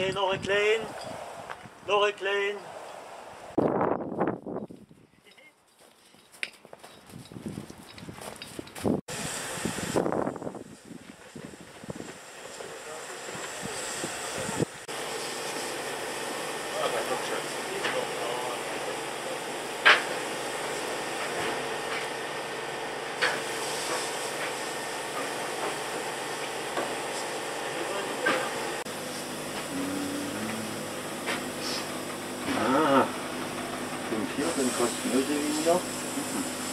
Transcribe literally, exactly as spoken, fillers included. Nee, nog een klein. Nog een klein. Ah, fünf Viertel kosten wir den noch.